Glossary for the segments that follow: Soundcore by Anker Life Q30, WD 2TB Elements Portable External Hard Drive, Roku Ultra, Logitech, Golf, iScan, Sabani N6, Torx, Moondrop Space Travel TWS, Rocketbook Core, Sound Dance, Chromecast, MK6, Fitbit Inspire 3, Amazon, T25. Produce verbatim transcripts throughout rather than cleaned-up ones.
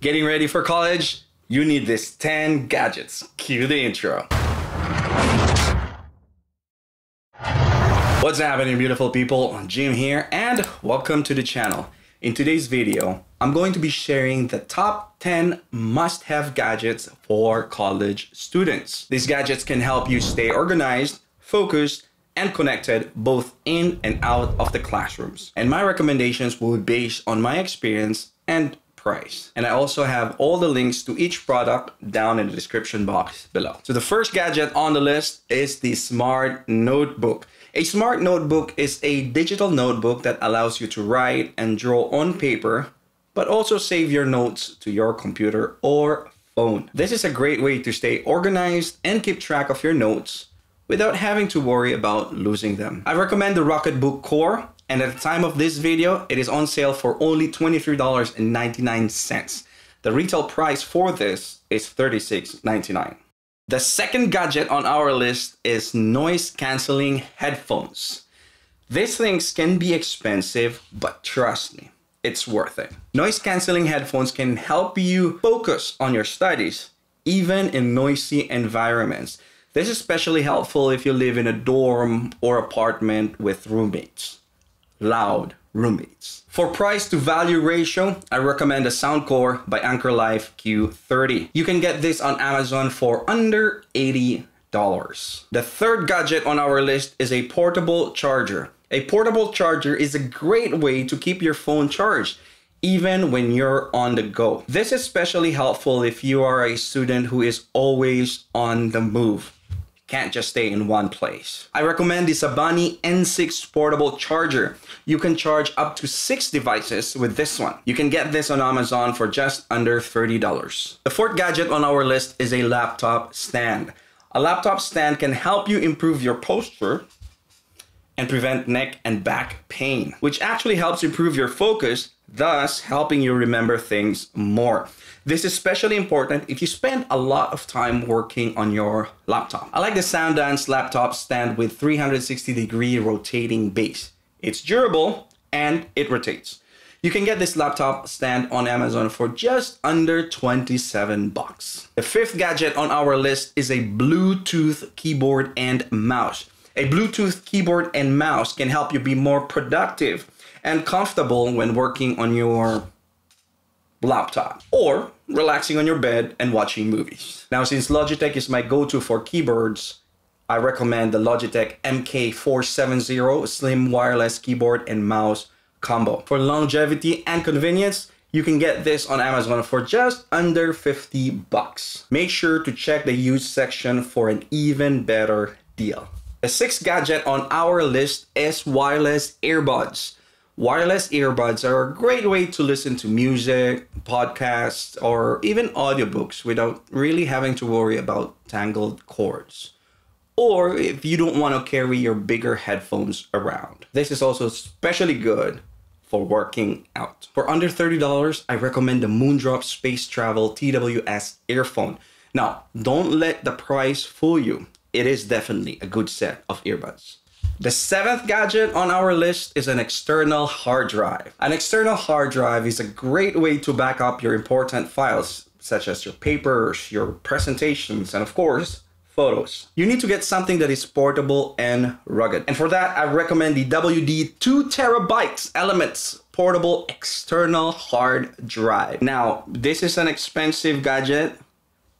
Getting ready for college? You need this ten gadgets. Cue the intro. What's happening, beautiful people? Jim here and welcome to the channel. In today's video, I'm going to be sharing the top ten must-have gadgets for college students. These gadgets can help you stay organized, focused, and connected both in and out of the classrooms. And my recommendations will be based on my experience and price. And I also have all the links to each product down in the description box below. So the first gadget on the list is the Smart Notebook. A Smart Notebook is a digital notebook that allows you to write and draw on paper, but also save your notes to your computer or phone. This is a great way to stay organized and keep track of your notes without having to worry about losing them. I recommend the Rocketbook Core. And at the time of this video, it is on sale for only twenty-three ninety-nine. The retail price for this is thirty-six ninety-nine. The second gadget on our list is noise-canceling headphones. These things can be expensive, but trust me, it's worth it. Noise-canceling headphones can help you focus on your studies, even in noisy environments. This is especially helpful if you live in a dorm or apartment with roommates. Loud roommates. For price to value ratio, I recommend the Soundcore by Anker Life Q thirty. You can get this on Amazon for under eighty dollars. The third gadget on our list is a portable charger. A portable charger is a great way to keep your phone charged, even when you're on the go. This is especially helpful if you are a student who is always on the move. Can't just stay in one place. I recommend the Sabani N six portable charger. You can charge up to six devices with this one. You can get this on Amazon for just under thirty dollars. The fourth gadget on our list is a laptop stand. A laptop stand can help you improve your posture and prevent neck and back pain, which actually helps improve your focus, thus helping you remember things more. This is especially important if you spend a lot of time working on your laptop. I like the Sound Dance laptop stand with three hundred sixty degree rotating base. It's durable and it rotates. You can get this laptop stand on Amazon for just under twenty-seven bucks. The fifth gadget on our list is a Bluetooth keyboard and mouse. A Bluetooth keyboard and mouse can help you be more productive and comfortable when working on your laptop or relaxing on your bed and watching movies. Now, since Logitech is my go-to for keyboards, I recommend the Logitech M K four seventy Slim Wireless Keyboard and Mouse Combo. For longevity and convenience, you can get this on Amazon for just under fifty bucks. Make sure to check the used section for an even better deal. The sixth gadget on our list is wireless earbuds. Wireless earbuds are a great way to listen to music, podcasts, or even audiobooks without really having to worry about tangled cords. Or if you don't want to carry your bigger headphones around. This is also especially good for working out. For under thirty dollars, I recommend the Moondrop Space Travel T W S earphone. Now, don't let the price fool you. It is definitely a good set of earbuds. The seventh gadget on our list is an external hard drive. An external hard drive is a great way to back up your important files, such as your papers, your presentations, and of course, photos. You need to get something that is portable and rugged. And for that, I recommend the W D two T B Elements Portable External Hard Drive. Now, this is an expensive gadget,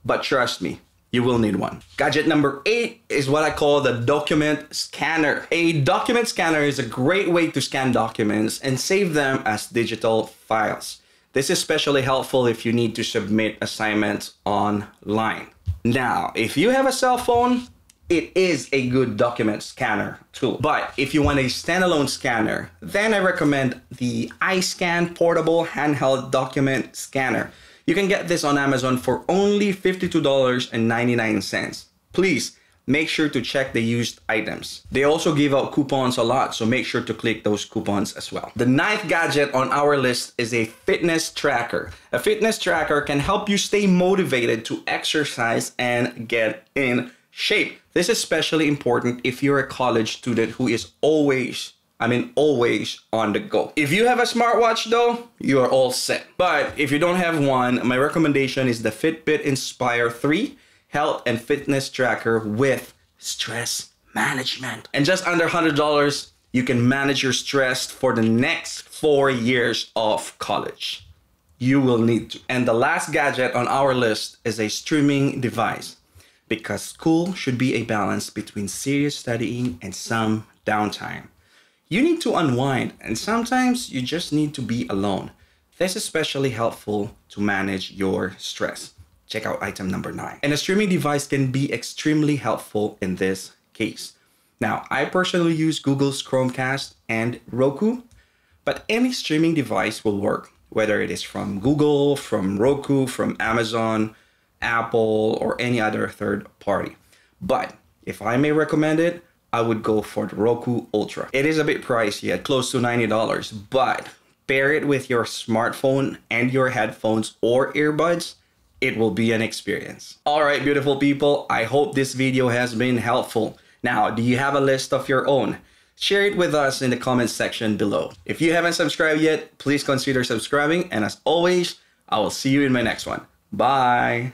but trust me, you will need one. Gadget number eight is what I call the document scanner. A document scanner is a great way to scan documents and save them as digital files. This is especially helpful if you need to submit assignments online. Now, if you have a cell phone, it is a good document scanner tool. But if you want a standalone scanner, then I recommend the iScan portable handheld document scanner. You can get this on Amazon for only fifty-two ninety-nine. Please make sure to check the used items. They also give out coupons a lot, so make sure to click those coupons as well. The ninth gadget on our list is a fitness tracker. A fitness tracker can help you stay motivated to exercise and get in shape. This is especially important if you're a college student who is always I mean, always on the go. If you have a smartwatch though, you are all set. But if you don't have one, my recommendation is the Fitbit Inspire three health and fitness tracker with stress management. And just under one hundred dollars, you can manage your stress for the next four years of college. You will need to. And the last gadget on our list is a streaming device, because school should be a balance between serious studying and some downtime. You need to unwind, and sometimes you just need to be alone. This is especially helpful to manage your stress. Check out item number nine. And a streaming device can be extremely helpful in this case. Now, I personally use Google's Chromecast and Roku, but any streaming device will work, whether it is from Google, from Roku, from Amazon, Apple, or any other third party. But if I may recommend it, I would go for the Roku Ultra. It is a bit pricey at close to ninety dollars, but pair it with your smartphone and your headphones or earbuds, it will be an experience. All right, beautiful people, I hope this video has been helpful. Now, do you have a list of your own? Share it with us in the comment section below. If you haven't subscribed yet, please consider subscribing. And as always, I will see you in my next one. Bye.